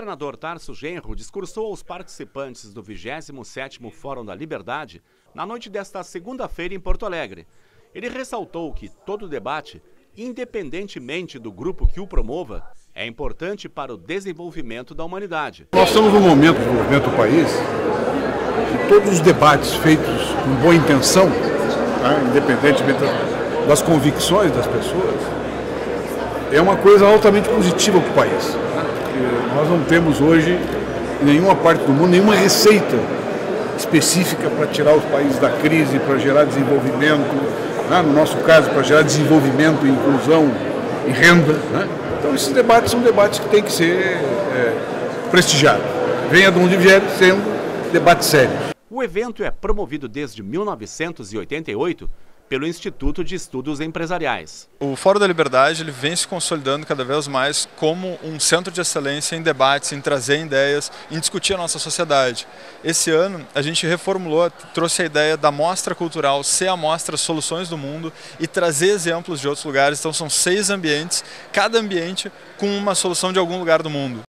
governador Tarso Genro discursou aos participantes do 27º Fórum da Liberdade na noite desta segunda-feira em Porto Alegre. Ele ressaltou que todo debate, independentemente do grupo que o promova, é importante para o desenvolvimento da humanidade. Nós estamos num momento do movimento do país que todos os debates feitos com boa intenção, independentemente das convicções das pessoas, é uma coisa altamente positiva para o país. Nós não temos hoje, em nenhuma parte do mundo, nenhuma receita específica para tirar os países da crise, para gerar desenvolvimento, no nosso caso, para gerar desenvolvimento, inclusão e renda. Então, esses debates são debates que têm que ser prestigiados. Venha de onde vier, sendo debates sérios. O evento é promovido desde 1988 pelo Instituto de Estudos Empresariais. O Fórum da Liberdade ele vem se consolidando cada vez mais como um centro de excelência em debates, em trazer ideias, em discutir a nossa sociedade. Esse ano a gente reformulou, trouxe a ideia da mostra cultural ser a mostra Soluções do Mundo e trazer exemplos de outros lugares. Então são 6 ambientes, cada ambiente com uma solução de algum lugar do mundo.